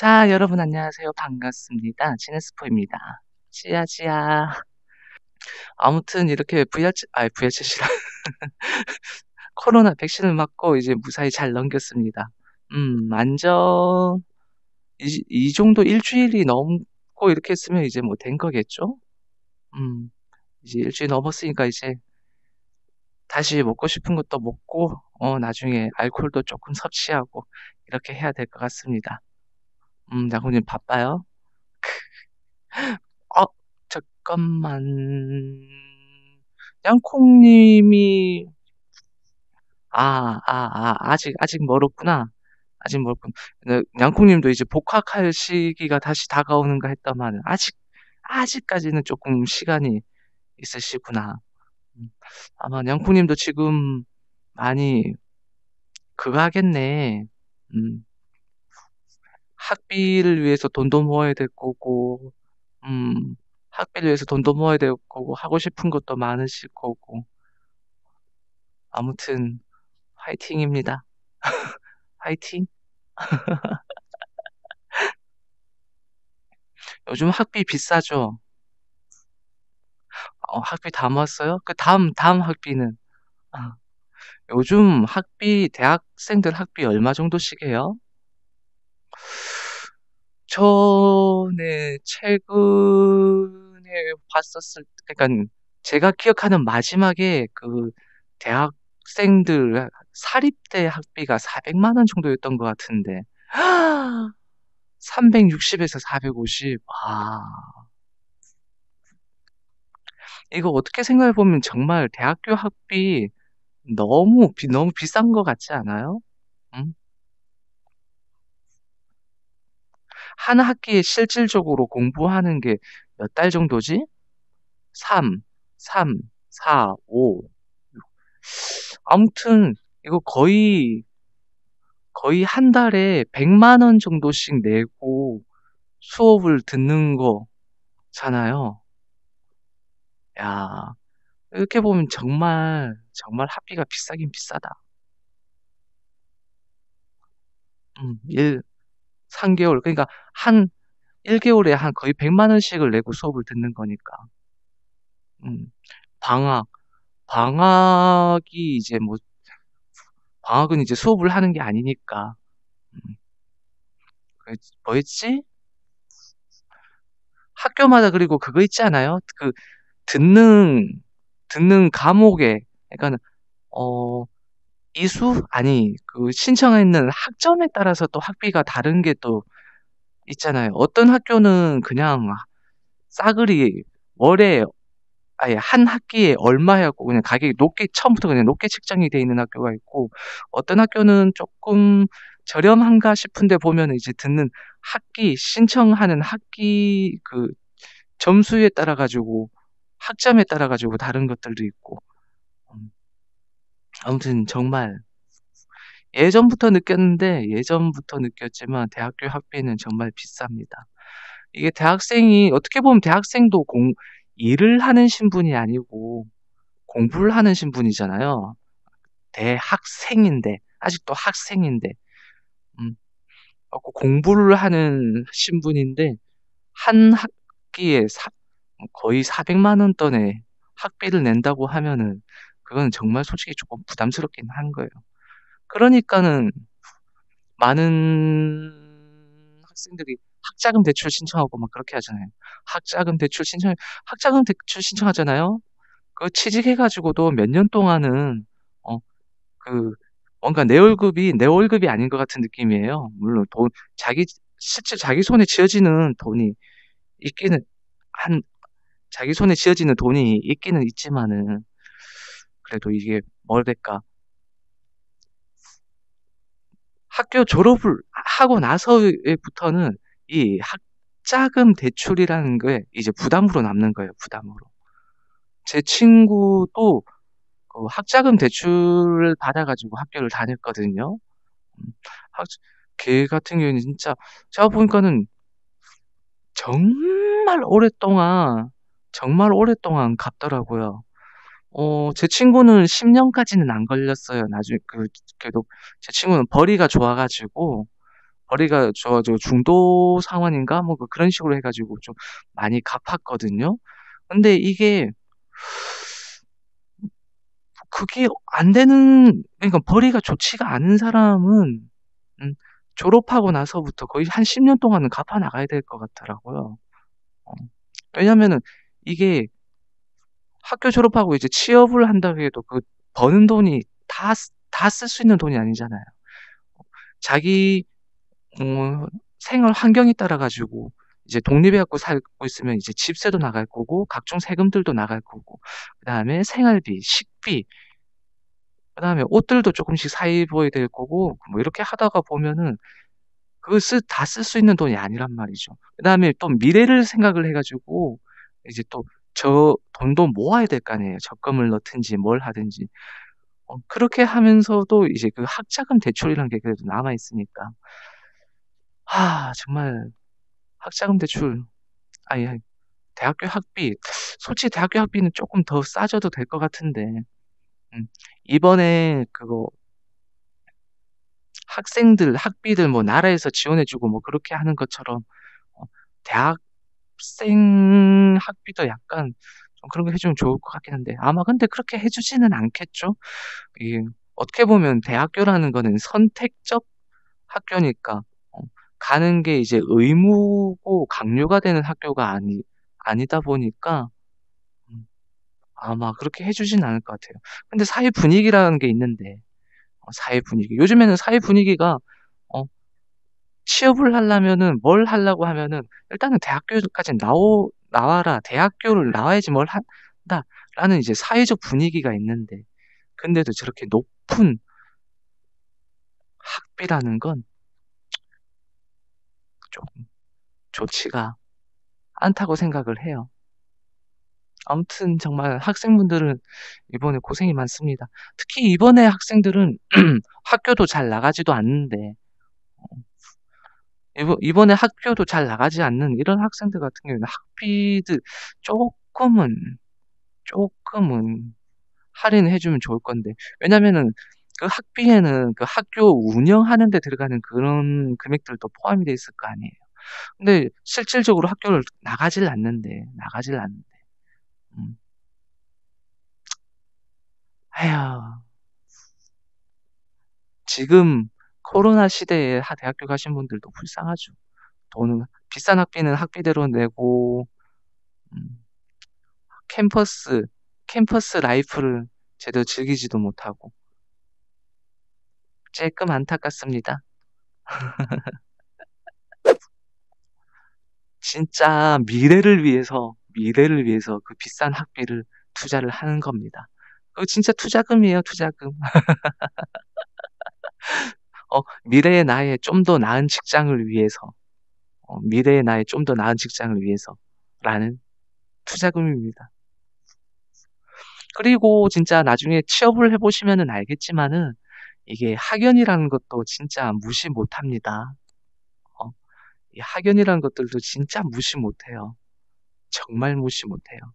자, 여러분 안녕하세요. 반갑습니다. 지네스포입니다. 지야. 아무튼 이렇게 VR챗이라 코로나 백신을 맞고 이제 무사히 잘 넘겼습니다. 완전 이 정도 일주일이 넘고 이렇게 했으면 이제 뭐 된 거겠죠? 이제 일주일 넘었으니까 이제 다시 먹고 싶은 것도 먹고 나중에 알코올도 조금 섭취하고 이렇게 해야 될 것 같습니다. 나군님 바빠요? 잠깐만. 양콩님이 아직 멀었구나. 아직 멀군. 양콩님도 이제 복학할 시기가 다시 다가오는가 했다만 아직까지는 조금 시간이 있으시구나. 아마 양콩님도 지금 많이 그거 하겠네. 학비를 위해서 돈도 모아야 될 거고, 학비를 위해서 돈도 모아야 될 거고, 하고 싶은 것도 많으실 거고. 아무튼 화이팅입니다. 화이팅. 요즘 학비 비싸죠? 학비 다 모았어요? 그 다음 학비는? 요즘 학비, 대학생들 학비 얼마 정도씩 해요? 저는 최근에 봤었을 때, 그러니까 제가 기억하는 마지막에 그 대학생들 사립대 학비가 400만 원 정도였던 것 같은데 360에서 450. 이거 어떻게 생각해보면 정말 대학교 학비 너무 비싼 것 같지 않아요? 응? 한 학기에 실질적으로 공부하는 게 몇 달 정도지? 3, 4, 5, 6. 아무튼 이거 거의 한 달에 100만 원 정도씩 내고 수업을 듣는 거잖아요. 야, 이렇게 보면 정말 학비가 비싸긴 비싸다. 3개월, 그러니까 1개월에 한 거의 100만 원씩을 내고 수업을 듣는 거니까. 방학이 이제 뭐, 방학은 이제 수업을 하는 게 아니니까. 뭐였지? 학교마다 그리고 그거 있지 않아요? 그, 듣는 과목에, 그러니까, 이수? 아니, 그 신청했는 학점에 따라서 또 학비가 다른 게 또 있잖아요. 어떤 학교는 그냥 싸그리 아예 한 학기에 얼마였고 그냥 가격이 높게 처음부터 그냥 높게 책정이 돼 있는 학교가 있고, 어떤 학교는 조금 저렴한가 싶은데 보면 이제 듣는 학기, 신청하는 학기 그 점수에 따라 가지고 학점에 따라 가지고 다른 것들도 있고. 아무튼 정말 예전부터 느꼈지만 대학교 학비는 정말 비쌉니다. 이게 대학생이 어떻게 보면 대학생도 일을 하는 신분이 아니고 공부를 하는 신분이잖아요. 대학생인데 아직도 학생인데 공부를 하는 신분인데 한 학기에 거의 400만 원 돈의 학비를 낸다고 하면은 그건 정말 솔직히 조금 부담스럽긴 한 거예요. 그러니까는 많은 학생들이 학자금 대출 신청하고 막 그렇게 하잖아요. 학자금 대출 신청하잖아요. 그 취직해가지고도 몇 년 동안은 뭔가 내 월급이 아닌 것 같은 느낌이에요. 물론 실제 자기 손에 지어지는 돈이 있기는 있지만은. 그래도 이게 뭐랄까 학교 졸업을 하고 나서부터는 이 학자금 대출이라는 게 이제 부담으로 남는 거예요. 부담으로. 제 친구도 그 학자금 대출을 받아가지고 학교를 다녔거든요. 걔 같은 경우는 진짜 제가 보니까는 정말 오랫동안 갚더라고요. 제 친구는 10년까지는 안 걸렸어요. 나중에, 그래도 제 친구는 벌이가 좋아가지고, 거리가 저 중도 상환인가 뭐 그런 식으로 해가지고 좀 많이 갚았거든요. 근데 이게 그게 안 되는, 그러니까 벌이가 좋지가 않은 사람은 졸업하고 나서부터 거의 한 10년 동안은 갚아 나가야 될 것 같더라고요. 왜냐면은 이게 학교 졸업하고 이제 취업을 한다고 해도 그 버는 돈이 다 쓸 수 있는 돈이 아니잖아요. 자기 생활 환경에 따라 가지고 이제 독립해갖고 살고 있으면 이제 집세도 나갈 거고 각종 세금들도 나갈 거고 그 다음에 생활비, 식비, 그 다음에 옷들도 조금씩 사 입어야 될 거고 뭐 이렇게 하다가 보면은 그거 다 쓸 수 있는 돈이 아니란 말이죠. 그 다음에 또 미래를 생각을 해가지고 이제 또 저 돈도 모아야 될 거 아니에요. 적금을 넣든지 뭘 하든지. 그렇게 하면서도 이제 그 학자금 대출이란 게 그래도 남아 있으니까, 아 정말 학자금 대출, 아니 대학교 학비, 솔직히 대학교 학비는 조금 더 싸져도 될 것 같은데, 이번에 그거 학생들 학비들 뭐 나라에서 지원해주고 뭐 그렇게 하는 것처럼 대학생 학비도 약간 좀 그런 거 해주면 좋을 것 같긴 한데, 아마 근데 그렇게 해주지는 않겠죠. 이게 어떻게 보면 대학교라는 거는 선택적 학교니까 가는 게 이제 의무고 강요가 되는 학교가 아니다 보니까 아마 그렇게 해주진 않을 것 같아요. 근데 사회 분위기라는 게 있는데, 사회 분위기. 요즘에는 사회 분위기가 취업을 하려면은 뭘 하려고 하면은 일단은 대학교까지 나와라. 대학교를 나와야지 뭘 한다라는 이제 사회적 분위기가 있는데, 근데도 저렇게 높은 학비라는 건 조금 좋지가 않다고 생각을 해요. 아무튼 정말 학생분들은 이번에 고생이 많습니다. 특히 이번에 학생들은 학교도 잘 나가지도 않는데, 이번에 학교도 잘 나가지 않는 이런 학생들 같은 경우는 학비들 조금은 할인을 해주면 좋을 건데, 왜냐면은 그 학비에는 그 학교 운영하는 데 들어가는 그런 금액들도 포함이 돼 있을 거 아니에요. 근데 실질적으로 학교를 나가질 않는데 에휴, 지금 코로나 시대에 대학교 가신 분들도 불쌍하죠. 돈은, 비싼 학비는 학비대로 내고, 캠퍼스 라이프를 제대로 즐기지도 못하고, 조금 안타깝습니다. 진짜 미래를 위해서 그 비싼 학비를 투자를 하는 겁니다. 그거 진짜 투자금이에요, 투자금. 미래의 나의 좀 더 나은 직장을 위해서, 미래의 나의 좀 더 나은 직장을 위해서라는 투자금입니다. 그리고 진짜 나중에 취업을 해보시면은 알겠지만은 이게 학연이라는 것도 진짜 무시 못합니다. 이 학연이라는 것들도 진짜 무시 못해요. 정말 무시 못해요.